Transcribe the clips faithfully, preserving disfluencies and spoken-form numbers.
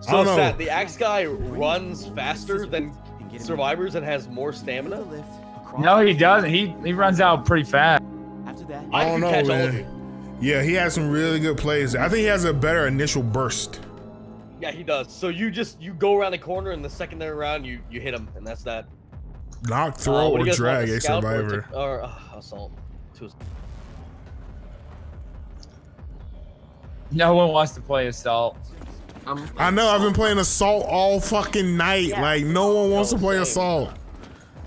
So Satt, the axe guy runs faster than survivors and has more stamina? No, he doesn't. He he runs out pretty fast. After that, I don't know, man. Yeah, he has some really good plays. I think he has a better initial burst. Yeah, he does. So you just you go around the corner and the secondary round you you hit him and that's that. Knock, throw, uh, or drag a survivor. Or, or uh, assault. No one wants to play assault. I'm, I'm I know. Assault. I've been playing assault all fucking night. Yeah. Like no one wants no, to play same. assault.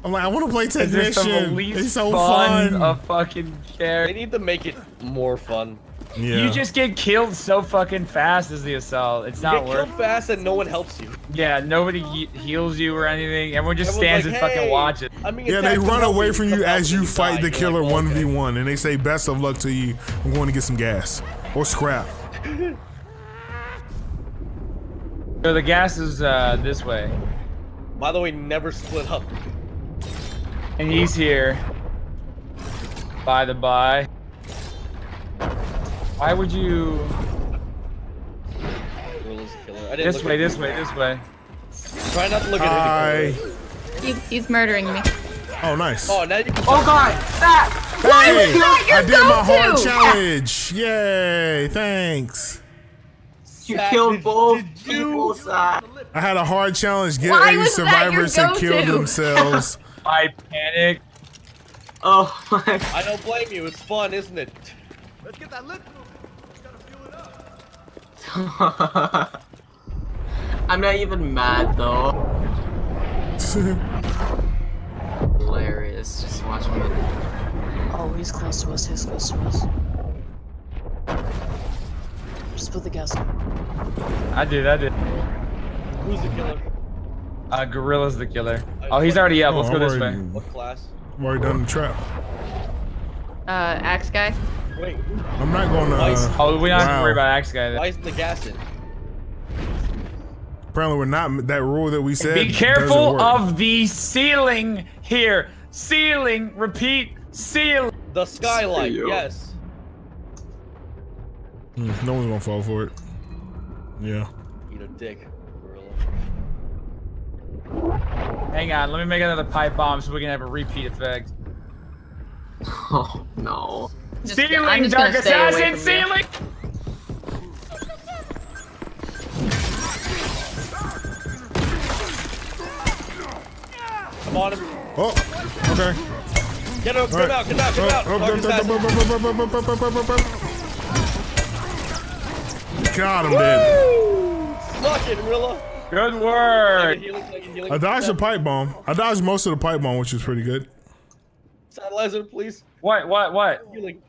I'm like, I want to play technician. It's so fun. fun. A fucking care. They need to make it more fun. Yeah. You just get killed so fucking fast as the assault. It's you not worth. Get killed fast and no one helps you. Yeah, nobody he heals you or anything. Everyone just Everyone's stands like, and hey, fucking watches. I mean, yeah, they run away from you as you fight the killer one v one, and they say best of luck to you. I'm going to get some gas or scrap. So the gas is uh, this way. By the way, never split up. And he's here. By the by. Why would you? Gorilla's a killer. I didn't this way, this way, this way. Try not to look at him. He's, he's murdering me. Oh, nice. Oh, now you can oh God! Stop! Hey, why was that your I did my hard challenge. Yay! Thanks. You Satt, killed did, both did people, Satt. I had a hard challenge. Get why eighty survivors that your and kill themselves. I panic. Oh my! I don't blame you. It's fun, isn't it? Let's get that lip moving. Up. I'm not even mad though. Hilarious. Just watch me. Oh, he's close to us. He's close to us. Just put the gas on. I did. I did. Who's the killer? Uh, Gorilla's the killer. Oh, he's already up. Let's oh, go this way. What class? I'm already done the trap. Uh, axe guy. Wait. I'm not going to. Uh, oh, we don't wow. have to worry about axe guy. Then. Why isn't the gas in? Apparently, we're not. That rule that we said. And be careful of the ceiling here. Ceiling. Repeat. Ceiling. The skylight. Seal. Yes. Mm, no one's gonna fall for it. Yeah. Eat a dick, gorilla. Hang on. Let me make another pipe bomb so we can have a repeat effect. Oh no. Just, ceiling, Dark Assassin, ceiling! Come on him. Oh, okay. Get him, get him out, get him out, get him out. Got him, dude. Fuck it, Rilla. Good work. I dodged a pipe bomb. I dodged most of the pipe bomb, which was pretty good. Satellite, please. What? What? What?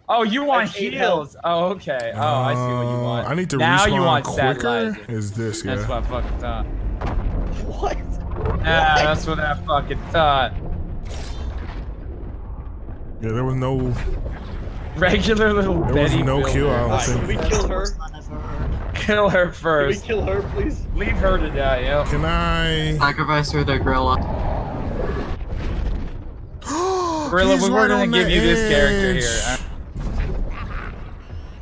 Oh, you want heals? Oh, okay. Oh, I see what you want. Uh, I need to now respawn you want quicker. Is this guy? That's what I fucking thought. What? Yeah, that's what I fucking thought. Yeah, there was no regular little there Betty. There was no builder. kill. I right, can we kill her? Kill her first. Can we kill her, please? Leave her to die. Yeah. Can I sacrifice her to gorilla? Gorilla, we were gonna give you this character here.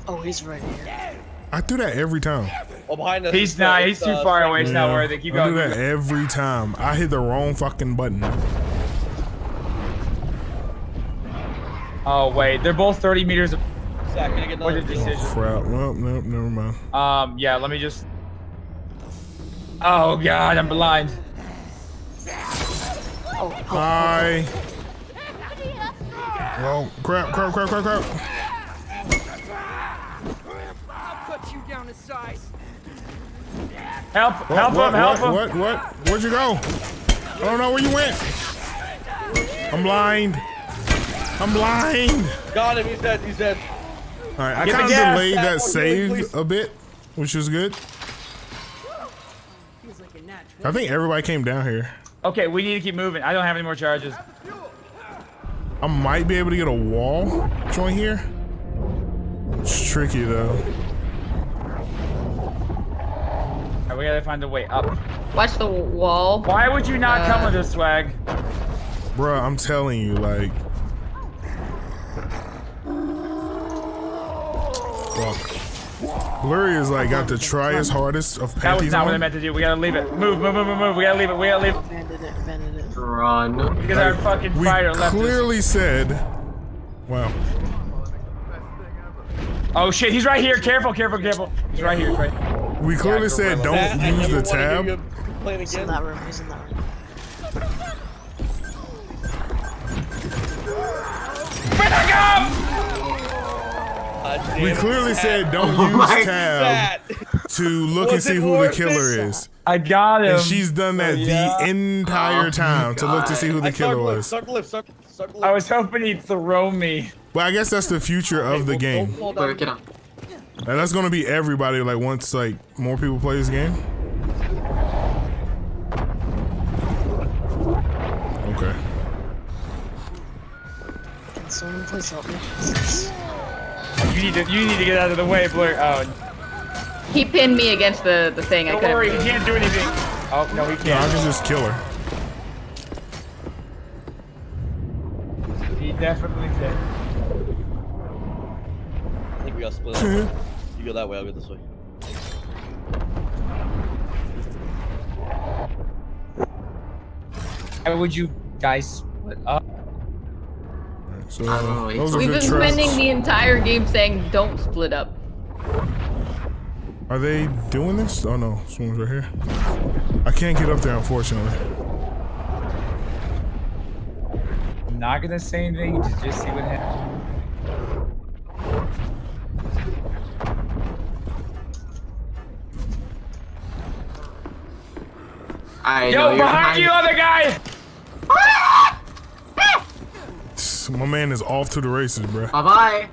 Oh, he's right here. I do that every time. Oh, behind us. He's not. He's too far away. It's not worth it. Keep going. I do that every time. I hit the wrong fucking button. Oh wait, they're both thirty meters. Satt, can I get another decision? Crap. Well, nope, never mind. Um, yeah. Let me just. Oh God, I'm blind. Hi. Oh, crap, crap, crap, crap, crap. I'll cut you down to size. Help, what, help what, him, help what, him. What, what, what? Where'd you go? I don't know where you went. I'm blind. I'm blind. Got him, he's dead, he's dead. All right, I kind of delayed that save a bit, which was good. I think everybody came down here. Okay, we need to keep moving. I don't have any more charges. I might be able to get a wall joint here. It's tricky though. Right, we gotta find a way up. Watch the wall. Why would you not uh, come with this swag? Bruh, I'm telling you, like. Fuck. Blurry is like got to try his hardest of panties. That was not what I meant to do. We gotta leave it. Move, move, move, move, move. We gotta leave it. We gotta leave it. Run. Because like, our fucking fire left us. We clearly said. Wow. Oh shit, he's right here. Careful, careful, careful. He's right here. He's right. We clearly yeah, said don't that, use the tab. He's in that room. He's in that room. We clearly said don't oh use tab to look and see who the killer is. I got him. And she's done that oh, yeah. the entire time oh, to look to see who the I killer was. Suck lip, suck, suck lip. I was hoping he'd throw me. Well, I guess that's the future of the game. And that's gonna be everybody. Like once like more people play this game. Okay. Can someone please help me? You need to you need to get out of the way, Blur. Oh. He pinned me against the the thing. Don't I couldn't worry, he can't do anything. Oh no, he can't. No, I can just kill her. He definitely did. I think we got split. You go that way, I'll go this way. Why would you guys split up? So, uh, We've been spending the entire game saying don't split up. Are they doing this? Oh no, someone's right here. I can't get up there, unfortunately. I'm not gonna say anything, just see what happens. I Yo, know behind you, other guy! My man is off to the races, bro. Bye bye.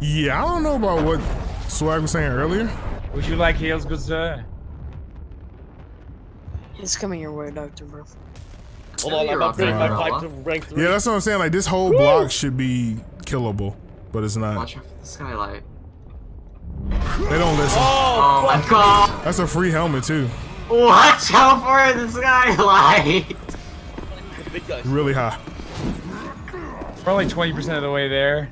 Yeah, I don't know about what Swag was saying earlier. Would you like heels, good sir? He's coming your way, Doctor Bro. Hold on, I'm about to take my pipe to rank three. Yeah, that's what I'm saying. Like, this whole Woo! block should be killable, but it's not. Watch out for the skylight. They don't listen. Oh, oh my god. That's a free helmet, too. Watch out for the skylight. Really high. We're only twenty percent of the way there.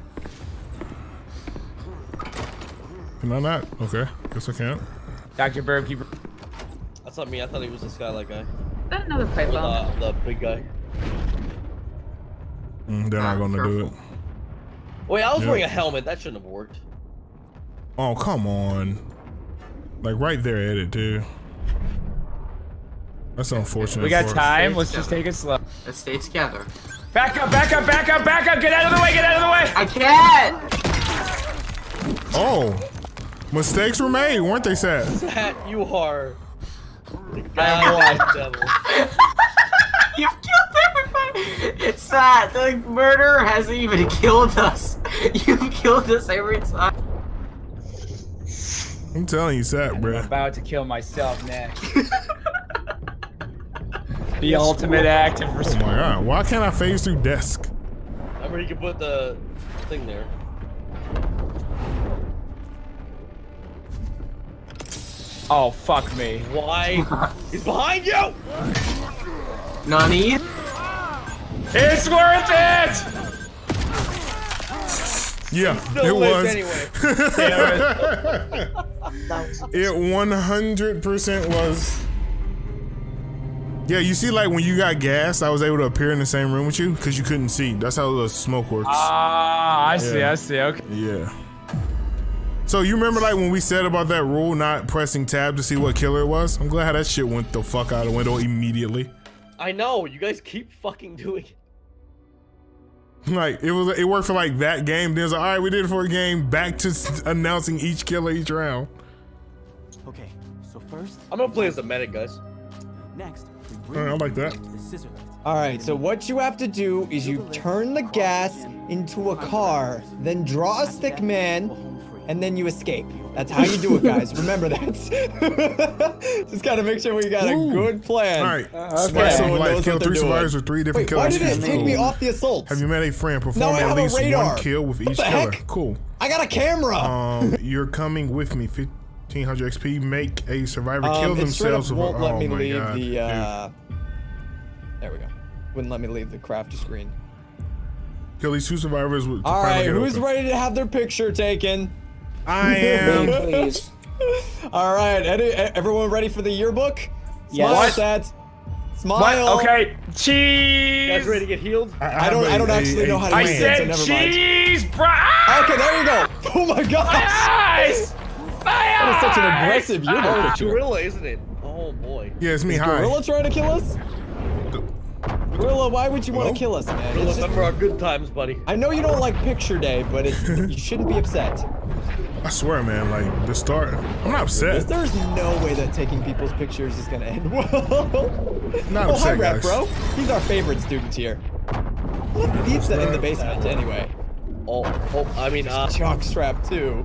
Can I not? Okay, guess I can't. Doctor Bird, keep. That's not me. I thought he was the skylight guy. Is that another pipe bomb? The, the big guy. Mm, they're not gonna do it. Wait, I was yep. wearing a helmet. That shouldn't have worked. Oh come on! Like right there at it, dude. That's unfortunate. We got time. Let's just take it slow. Let's stay together. Back up, back up, back up, back up. Get out of the way, get out of the way. I can't. Oh. Mistakes were made, weren't they, Satt? Satt, you are. The God devil. You've killed everybody. It's Satt. The murderer hasn't even killed us. You've killed us every time. I'm telling you, Satt, bro. I'm about to kill myself next. The ultimate act of respect. Oh my god, why can't I phase through desk? I mean, you can put the thing there. Oh, fuck me. Why? He's behind you! Nani? It's worth it! Yeah, it was. Anyway. It one hundred percent was. Yeah, you see, like when you got gas, I was able to appear in the same room with you because you couldn't see. That's how the smoke works. Ah, uh, I yeah. see, I see. Okay. Yeah. So you remember, like when we said about that rule, not pressing tab to see what killer it was? I'm glad how that shit went the fuck out of the window immediately. I know. You guys keep fucking doing it. Like it was, it worked for like that game. Then it was like, all right, we did it for a game. Back to announcing each killer each round. Okay, so first, I'm gonna play as a medic, guys. Next. I like that. Alright, so what you have to do is you turn the gas into a car, then draw a stick man, and then you escape. That's how you do it, guys. Remember that. Just gotta make sure we got Ooh. a good plan. Alright, uh, okay. Kill three survivors with three different Wait, killers. Why did it take me off the assault? Have you met a friend? Perform no, at least one kill with what each killer. Cool. I got a camera! Um, you're coming with me. fifteen hundred X P, make a survivor um, kill themselves. It won't let me leave the, uh, there we go. Wouldn't let me leave the craft screen. Kill these two survivors. All right, who's ready to have their picture taken? I am. Man, please. All right, everyone ready for the yearbook? Yes. Smile, Satt. Smile. What? Okay. Cheese. You guys ready to get healed? I, I don't. I don't I, actually I, know how to. I man, said so cheese, bro. Okay, there you go. Oh my gosh. My eyes. My that eyes. Is such an aggressive yearbook oh, picture. Gorilla, isn't it? Oh boy. Yeah, it's me. Is hi. Gorilla trying to kill us? Gorilla, why would you want to kill us, man? Gorilla, just... remember our good times, buddy. I know you don't like picture day, but it's, you shouldn't be upset. I swear, man, like, the start, I'm not upset. There's no way that taking people's pictures is going to end well. Not oh, upset, hi, guys. Rap, bro. He's our favorite student here. What a pizza in the basement, anyway. Oh, oh, I mean, uh... Chalk strap, too.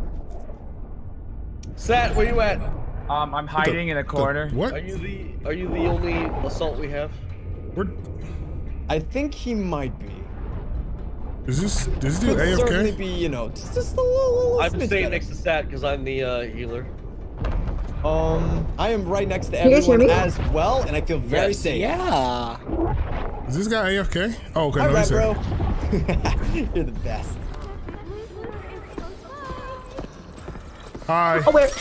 Satt, where you at? Um, I'm hiding the, in a corner. The, what? Are you the, are you the only assault we have? We're... I think he might be. Is this this dude A F K? Certainly be, you know, just, just a little, little I'm staying better. Next to Satt because I'm the uh, healer. Um, I am right next to everyone as well, and I feel very yes. safe. Yeah. Is this guy A F K? Oh, okay. All no, right, bro. You're the best. Hi. Oh wait.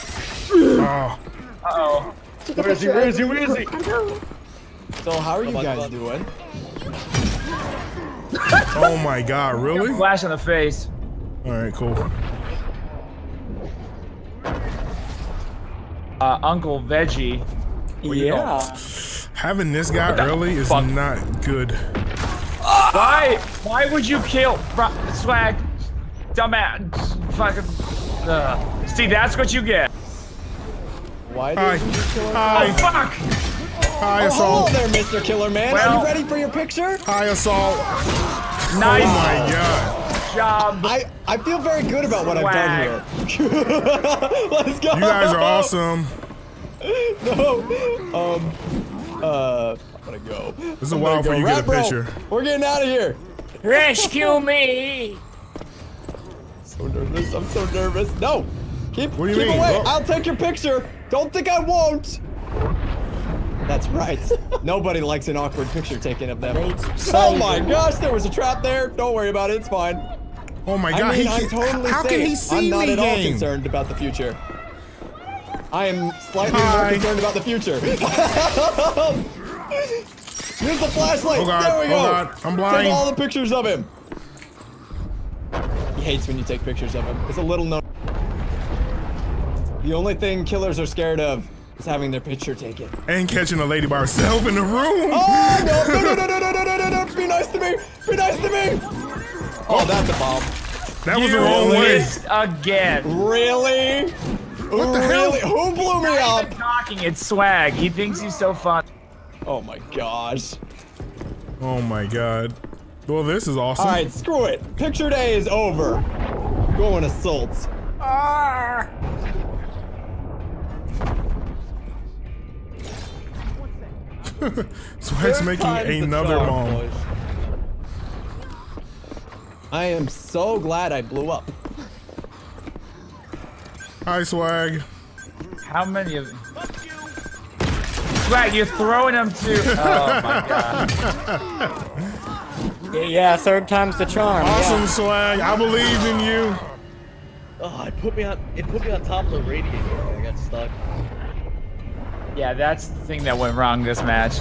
Oh. Uh oh. Where is he? Where is he? Where is he? So how are you oh, guys God. doing? Oh my God! Really? Flash in the face. All right, cool. Uh, Uncle Veggie. Yeah. Having this guy early is fuck? not good. Why? Why would you kill Swag? Dumbass. Fucking. Uh, see, that's what you get. Why did Hi. you kill Hi. Oh fuck! High oh, assault. Hello there, Mister Killer Man. Well, are you ready for your picture? High assault. Nice. Oh my God. Job. I I feel very good about what Swag. I've done here. Let's go. You guys are awesome. No. Um. Uh. I'm gonna go. This is a while before you get a picture. We're getting out of here. Rescue me. So nervous. I'm so nervous. No. Keep. What do you keep mean? Away. Oh. I'll take your picture. Don't think I won't. That's right. Nobody likes an awkward picture taken of them. Oh my gosh, there was a trap there. Don't worry about it. It's fine. Oh my God. I mean, I'm totally how safe. Can he see me? I'm not me at all game. concerned about the future. I am slightly Hi. more concerned about the future. Use the flashlight. Oh God, there we go. Oh God, I'm blind. Take all the pictures of him. He hates when you take pictures of him. It's a little known. The only thing killers are scared of. Having their picture taken. And catching a lady by herself in the room. Oh, no, no, no, no, no, no, no, no, no. Be nice to me. Be nice to me. Oh, oh that's a bomb. That was you the wrong way. Again. Really? What the really? Hell? Who blew me up? He's talking. It's Swag. He thinks he's so fun. Oh, my gosh. Oh, my God. Well, this is awesome. All right, screw it. Picture day is over. Go and assault. Ah. Swag's making another bomb. I am so glad I blew up. Hi, Swag. How many of Swag, you're throwing them to. Oh my God. Yeah, third time's the charm. Awesome, yeah. Swag. I believe in you. Oh, it put me on. It put me on top of the radiator. I got stuck. Yeah, that's the thing that went wrong this match.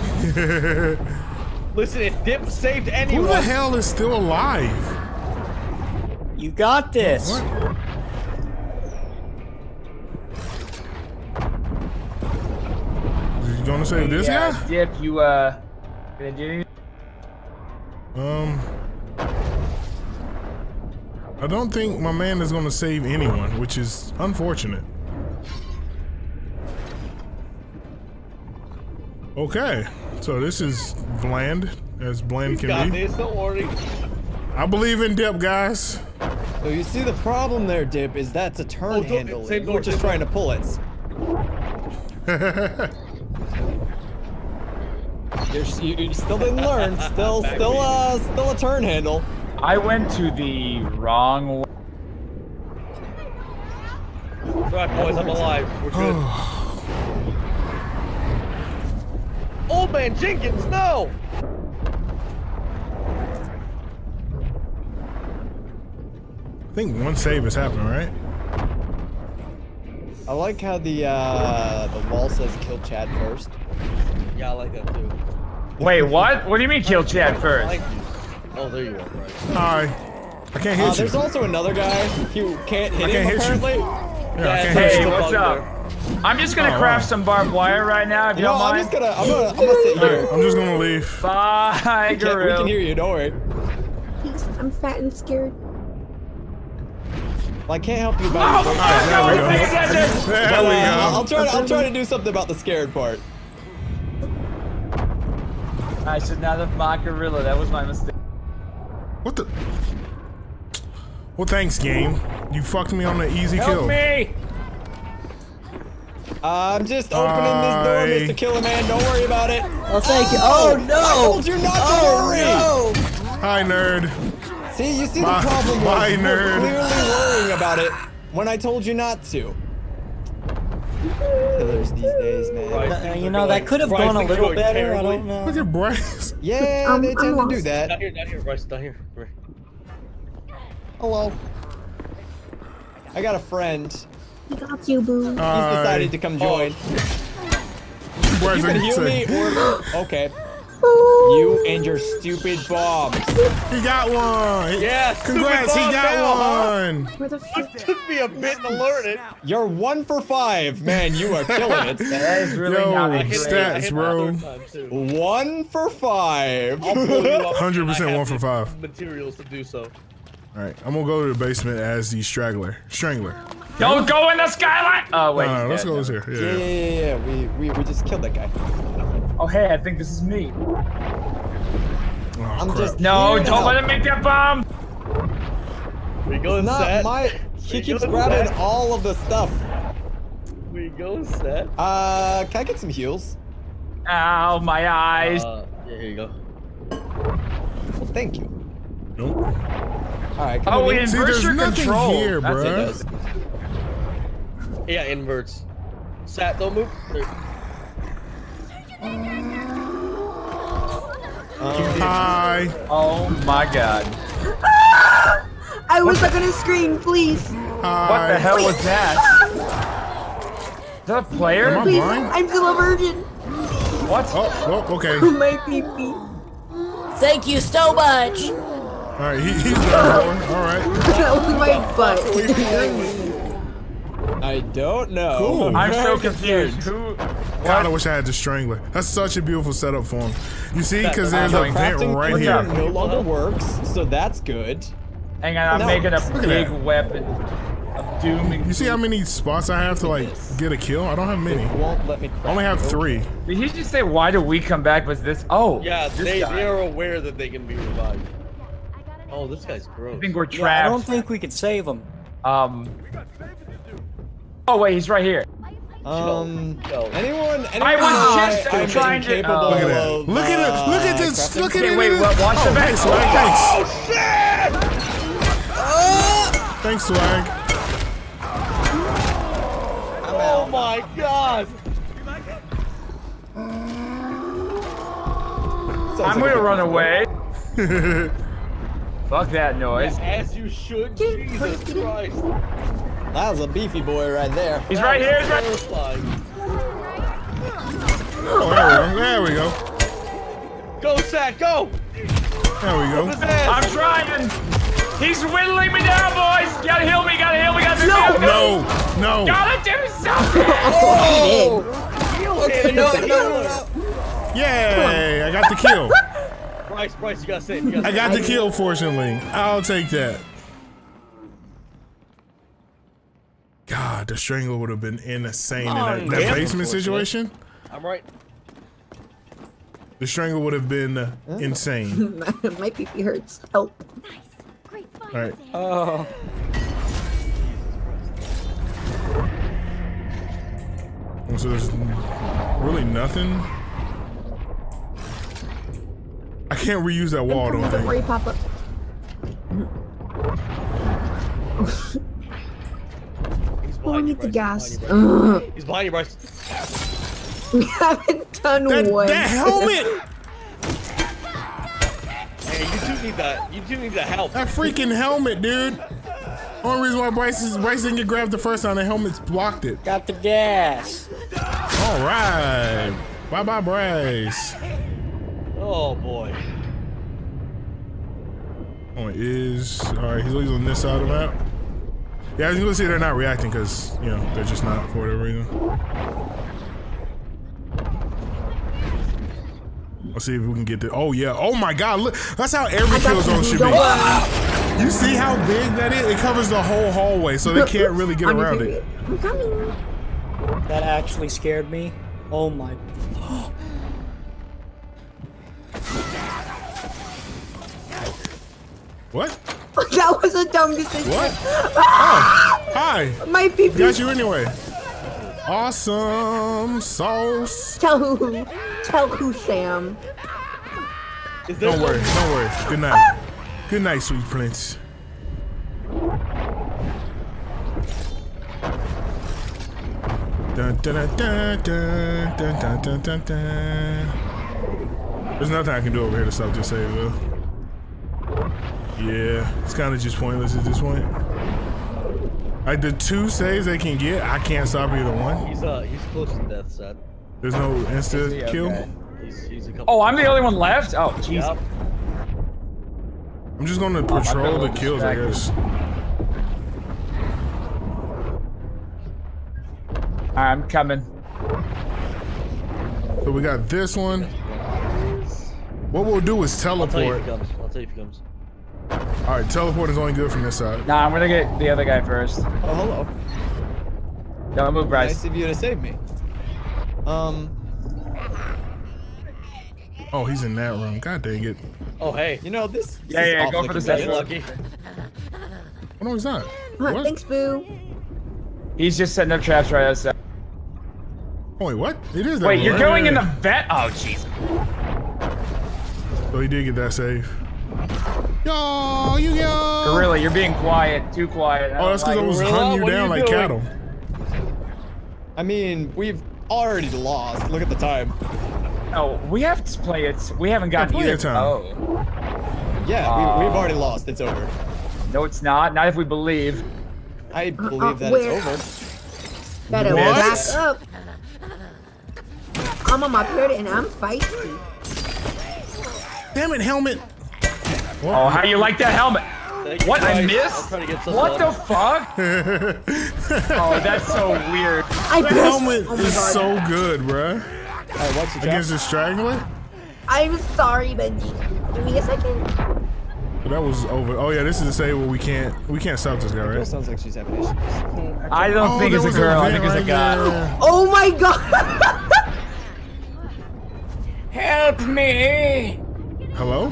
Listen, if Dip saved anyone... Who the hell is still alive? You got this. What? You gonna save hey, this uh, guy? Dip, you, uh... gonna do anything? Um... I don't think my man is gonna save anyone, which is unfortunate. Okay, so this is bland, as bland He's can got be. This, don't worry. I believe in Dip, guys. So you see the problem there, Dip, is that's a turn oh, handle. We're door, just door. trying to pull it. you, you still didn't learn. Still, still, uh, still a turn handle. I went to the wrong one. All right, boys, I'm alive. We're good. Old man Jenkins, no! I think one save is happening, right? I like how the uh, the wall says kill Chad first. Yeah, I like that too. Wait, what? What do you mean kill Chad first? Like, oh, there you go, Bryce. Sorry. I can't hit uh, you. There's also another guy who can't hit I can't him hit apparently. You. Yeah, yeah, hey, what's up? There. I'm just gonna oh, craft right. some barbed wire right now, if you no, don't mind. I'm just gonna, I'm gonna, I'm gonna sit here. I'm just gonna leave. Bye, girl. We can hear you, don't worry. I'm fat and scared. Well, I can't help you by- Oh, right, there, there we go. go. There but, we uh, go. I'll try, to, I'll try to do something about the scared part. I should not have mocked gorilla, that was my mistake. What the? Well, thanks, game. You fucked me on the easy help kill. Help me! I'm just opening I... this door, Mister Killer Man. Don't worry about it. Well, thank you. Oh, oh no! I told you not to oh, worry! No. Hi, nerd. See, you see my, the problem was you were clearly worrying about it when I told you not to. Killers these days, man. Right. You know, that could have gone a little better, terribly. I don't know. Look at Bryce. Yeah, they tend to do that. Down here, down here, Bryce, down here. Bryce. Hello. I got a friend. I got you, boo. He's decided to come join. Oh. Bryce, you can heal me or... Okay. You and your stupid bombs. He got one. Yeah, congrats. He got one. Where the fuck? It took me a bit to learn it. You're one for five, man. You are killing it. That is really Yo, not stats, bro. One for five. Hundred percent one for five. Materials to do so. All right, I'm gonna go to the basement as the straggler, strangler. Don't go in the skylight. Oh wait. All right, let's go over here. Yeah, yeah, yeah. We we we just killed that guy. Oh hey, I think this is me. Oh, I'm crap. just no, don't help. let him make that bomb. We go Satt. My, he we keeps grabbing Satt. all of the stuff. We go Satt. Uh, can I get some heals? Ow, my eyes. Uh, yeah, here you go. Well, thank you. Nope. All right. Come oh, inverts there's your nothing control. Here, bro. Yeah, inverts. Satt, don't move. Oh, hi. Oh my god. Ah! I was not gonna scream, please. Hi. What the hell please. was that? Is that a player? Am I please, blind? I'm still a virgin. What? Oh, oh okay. My pee-pee. Thank you so much. Alright, he, he's done. Alright. Oh my butt. I don't know. Cool. I'm so confused. Who? God, I wish I had the strangler. That's such a beautiful setup for him. You see, because there's a vent right here. No longer works, so that's good. Hang on, I'm making a big weapon of doom. You see how many spots I have to like get a kill? I don't have many. I only have three. Did he just say, "Why do we come back with this?" Oh, yeah, they are aware that they can be revived. Oh, this guy's gross. I think we're trapped. I don't think we could save him. Um. Oh wait, he's right here. Um, no. anyone, anyone I was just I, trying to- oh, Look at that. Of, look at it, look at this, uh, look at it. Wait, wait, watch oh, the back, oh, Swag, thanks. Oh, shit! Uh, thanks, Swag. Oh my god! I'm gonna run away. Fuck that noise. Yeah, as you should, Jesus Christ. That was a beefy boy right there. He's right here. He's right here. Oh, there we go. There we go. Go, Satt, go. There we go. I'm trying. He's whittling me down, boys. Gotta heal me. Gotta heal me. Gotta do no. no, no. Gotta do something. Oh. Okay, no, no, no. Yay! I got the kill. Bryce, Bryce, you gotta say it. You gotta I got the kill. Fortunately, I'll take that. God, the strangler would have been insane oh, in that, that basement situation. I'm right. The strangler would have been uh, oh. insane. My pee pee hurts. Help. Nice. Great fight. All right. Oh. So there's really nothing. I can't reuse that wall, don't think. Worry, Papa. Oh, I need the gas. He's behind you, Bryce. We haven't done that, one. That helmet! Hey, you do need that. You do need the help. That freaking helmet, dude. Only reason why Bryce, is, Bryce didn't get grabbed the first time, the helmets blocked it. Got the gas. All right. Bye-bye, Bryce. Oh, boy. Oh, it is. All right, he's on this side of the map. Yeah, as you can see, they're not reacting because, you know, they're just not for whatever reason. Let's see if we can get the. Oh, yeah. Oh, my God. Look, that's how every kill zone should be. You see how big that is? It covers the whole hallway, so they can't really get around it. I'm coming. That actually scared me. Oh, my. What? That was a dumb decision. What? Oh, hi. My pee-pee. Got you anyway. Awesome sauce. Tell who? Tell who, Sam? Don't worry. Don't worry. Good night. Good night, sweet prince. Dun, dun, dun, dun, dun, dun, dun, dun. There's nothing I can do over here to stop this save, though. Yeah, it's kind of just pointless at this point. Like the two saves they can get, I can't stop either one. He's uh, he's close to death, Satt. There's no insta yeah, kill. Okay. He's, he's a couple oh, I'm the only one left. Oh, jeez. Yep. I'm just gonna patrol oh, the kills, I guess. I'm coming. So we got this one. What we'll do is teleport. I'll tell you if he comes. I'll tell you if he comes. All right, teleport is only good from this side. Nah, I'm gonna get the other guy first. Oh, hello. Don't move, Bryce. Nice of you to save me. Um. Oh, he's in that room. God dang it. Oh, hey. You know this. this yeah, yeah. Go for the second. Lucky. Oh no, he's not. What? Thanks, Boo. He's just setting up traps right outside. Oh, wait, what? It is. That wait, room. You're going in the vet. Oh, jeez. So he did get that save. Yo, you go! Gorilla, you're being quiet, too quiet. I oh, that's because like I was hunting you down like doing? cattle. I mean, we've already lost. Look at the time. Oh, we have to play it. We haven't gotten yeah, either. Time. Oh. Yeah, uh, we, we've already lost. It's over. No, it's not. Not if we believe. I believe uh, that where? it's over. Better back up. I'm on my period and I'm feisty. Damn it, helmet. What? Oh, how do you like that helmet? What, I missed? What the fuck? Oh, that's so weird. I that helmet oh is God. so good, bruh. Right, what's the Against the straggler? I'm sorry, Benji. Give me a second. That was over. Oh yeah, this is the save where we can't we can't stop this guy, right? It sounds like she's having issues. I don't oh, think it's a girl. A I think it's right a guy. There. Oh my God! Help me! Hello?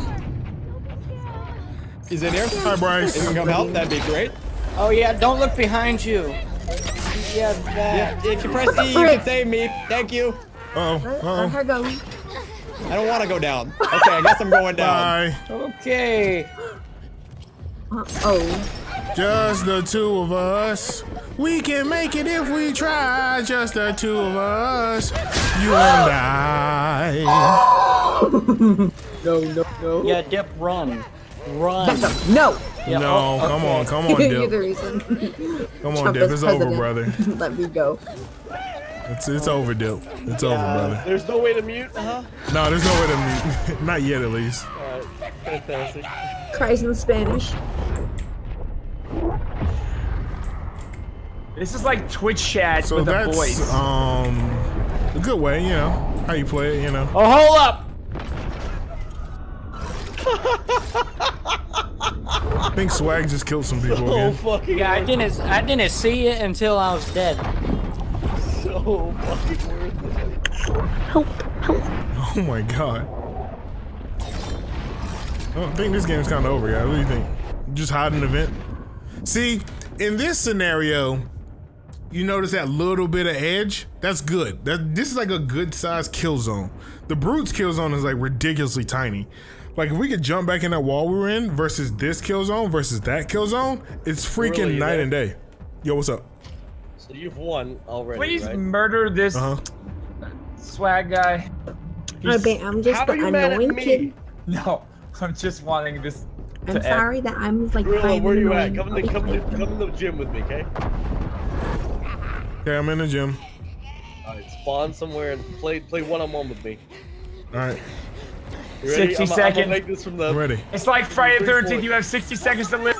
He's in here. Hi, Bryce. If you can come help, that'd be great. Oh, yeah, don't look behind you. Yeah, that. Yeah, if you press E, you can save me. Thank you. Uh oh. Uh -oh. I don't want to go down. Okay, I guess I'm going down. Bye. Okay. Uh oh. Just the two of us. We can make it if we try. Just the two of us. You and I. No, no, no. Yeah, Dip, run. Run. A, no. Yeah, no, oh, come okay. on, come on, Dip. You're the reason. Come on, Trump Dip. It's president. over, brother. Let me go. It's it's over, Dip. It's yeah, over, brother. There's no way to mute, huh? No, there's no way to mute. Not yet, at least. All right. Fantastic. Cries in Spanish. This is like Twitch chat so with that's, a voice. Um, a good way, you know, how you play it, you know. Oh, hold up. I think Swag just killed some people. So fucking yeah, I didn't. I didn't see it until I was dead. So fucking worth it. Help! Help! Oh my God! I think this game's kind of over, guys. What do you think? Just hide an event. See, in this scenario, you notice that little bit of edge. That's good. That this is like a good size kill zone. The Brute's kill zone is like ridiculously tiny. Like, if we could jump back in that wall we were in versus this kill zone versus that kill zone, it's freaking really night there. and day. Yo, what's up? So you've won already, Please right? murder this uh-huh. swag guy. He's... Okay, I'm just the annoying kid. No, I'm just wanting this I'm sorry that I moved like five. Where are you at? Come in the, come, come in the gym with me, okay? Okay, I'm in the gym. Alright, spawn somewhere and play play one on one with me. Alright. You ready? sixty I'm, seconds. I'm gonna make this from the... I'm ready. It's like Friday the thirteenth. You have sixty seconds to live.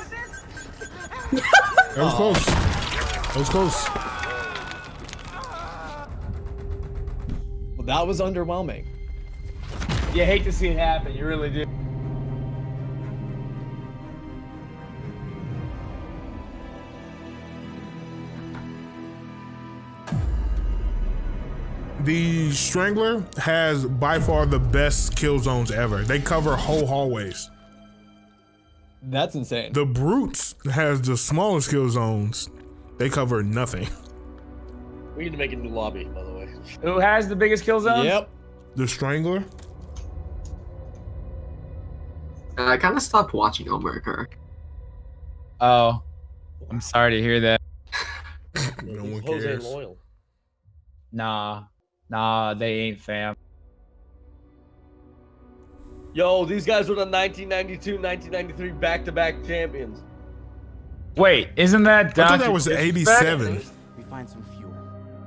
That was close. That was close. Well, that was underwhelming. You hate to see it happen. You really do. The Strangler has by far the best kill zones ever. They cover whole hallways. That's insane. The Brutes has the smallest kill zones. They cover nothing. We need to make a new lobby, by the way. Who has the biggest kill zones? Yep. The Strangler. I kind of stopped watching Omar. Oh, I'm sorry to hear that. No one cares. Loyal. Nah, nah, they ain't, fam. Yo, these guys were the nineteen ninety-two, nineteen ninety-three back-to-back champions. Wait, isn't that? Docu I thought that was eighty-seven. We find some fuel.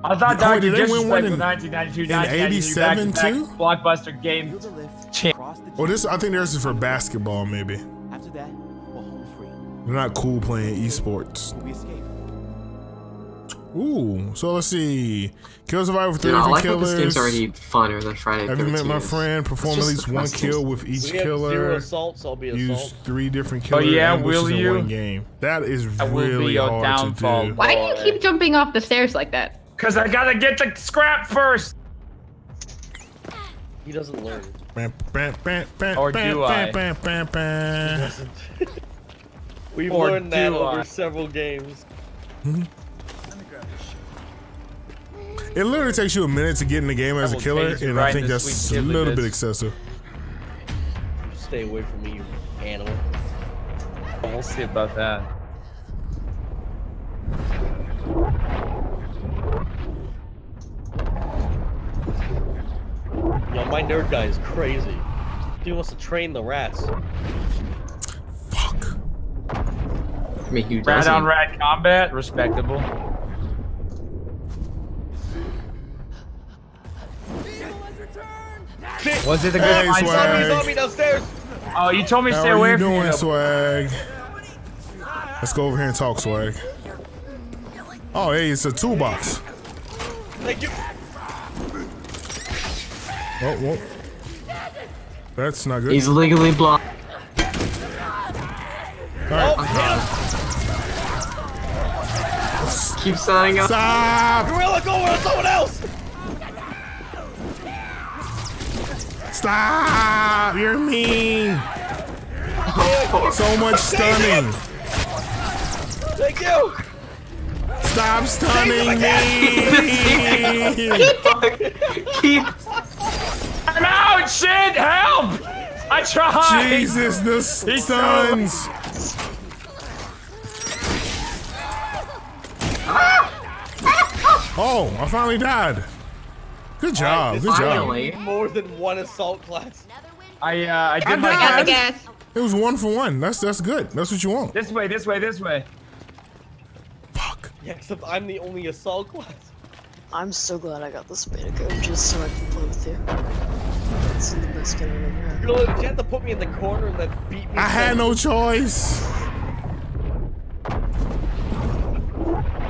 I thought that was nineteen ninety-two, nineteen ninety-three back-to-back blockbuster game. Well, this I think theirs is for basketball, maybe. After that, we're home free. They're not cool playing esports. We escape. Ooh, so let's see. Kill survivor thirty yeah, for like killers. This game's already funner than Friday. Have you met my friend? Perform at least one kill with each we killer. Have zero assaults, I'll be assault. Use three different killers. Oh yeah, will you? In one game. That is that really hard downfall. to do. Why do you keep jumping off the stairs like that? Cause I gotta get the scrap first. He doesn't learn. Bam, bam, bam, bam, or bam, do bam, I? Bam, bam, bam, bam. We've or learned that I? over several games. Mm-hmm. It literally takes you a minute to get in the game as a killer, and I think that's a little bit excessive. Stay away from me, you animal. We'll see about that. Yo, my nerd guy is crazy. He wants to train the rats. Fuck. Rat on rat combat, respectable. Was it the good hey, swag. Zombie, zombie oh, you told me to stay How away from you. How are you doing, Swag? Let's go over here and talk, Swag. Oh, hey, it's a toolbox. Thank you. Oh, whoa. That's not good. He's legally blocked. All right. Oh, keep signing up. Stop! Gorilla, go with someone else! Stop! You're mean! So much stunning! Thank you! Stop stunning me! Keep! I'm out! Shit! Help! I tried! Jesus, the stuns! Oh, I finally died! Good job, right, good finally. job. More than one assault class. I uh, I did I my guess. It was one for one. That's that's good. That's what you want. This way, this way, this way. Fuck. Yeah, except I'm the only assault class. I'm so glad I got this beta code just so I can play with you. That's the best game I've ever had. You had to put me in the corner and then beat me. I had no choice.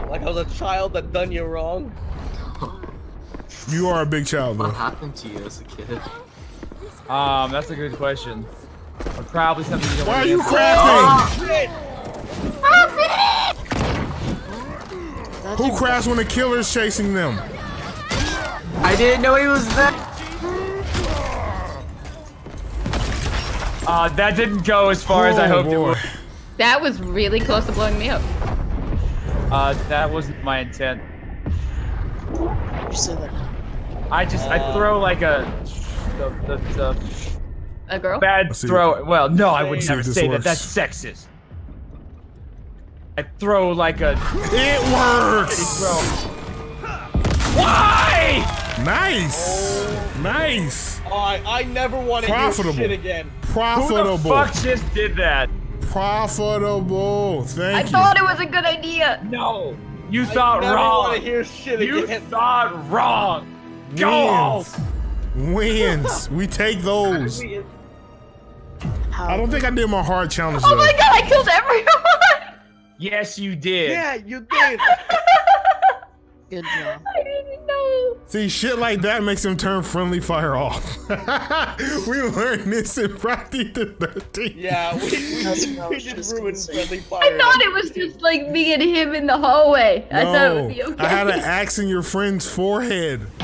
Like I was a child that done you wrong. You are a big child, though. What happened to you as a kid? Um, that's a good question. Or probably something you don't Why want to are you crafting? Oh, oh, Who crafts when the killer's chasing them? I didn't know he was there. Uh, that didn't go as far oh, as I hoped boy. it would. That was really close to blowing me up. Uh, that wasn't my intent. You said that. I just, uh, I throw like a, the, the, the a girl? Bad throw, well, no, I would never say that, that's sexist. I throw like a- It works! Throw. Why? Nice! Oh. Nice! Oh, I, I never want to do shit again. Profitable. Who the fuck just did that? profitable. Thank I you. I thought it was a good idea. No. You thought I wrong. Want to hear shit you again. Thought wrong. Go wins. Wins. We take those. I don't think I did my hard challenge. Oh though. My god, I killed everyone. Yes, you did. Yeah, you did. Good job. I didn't know. See, shit like that makes him turn friendly fire off. We learned this in Friday the thirteenth. Yeah, we, we, we just ruined friendly fire. I thought it was just like me and him in the hallway. No, I thought it would be okay. I had an axe in your friend's forehead.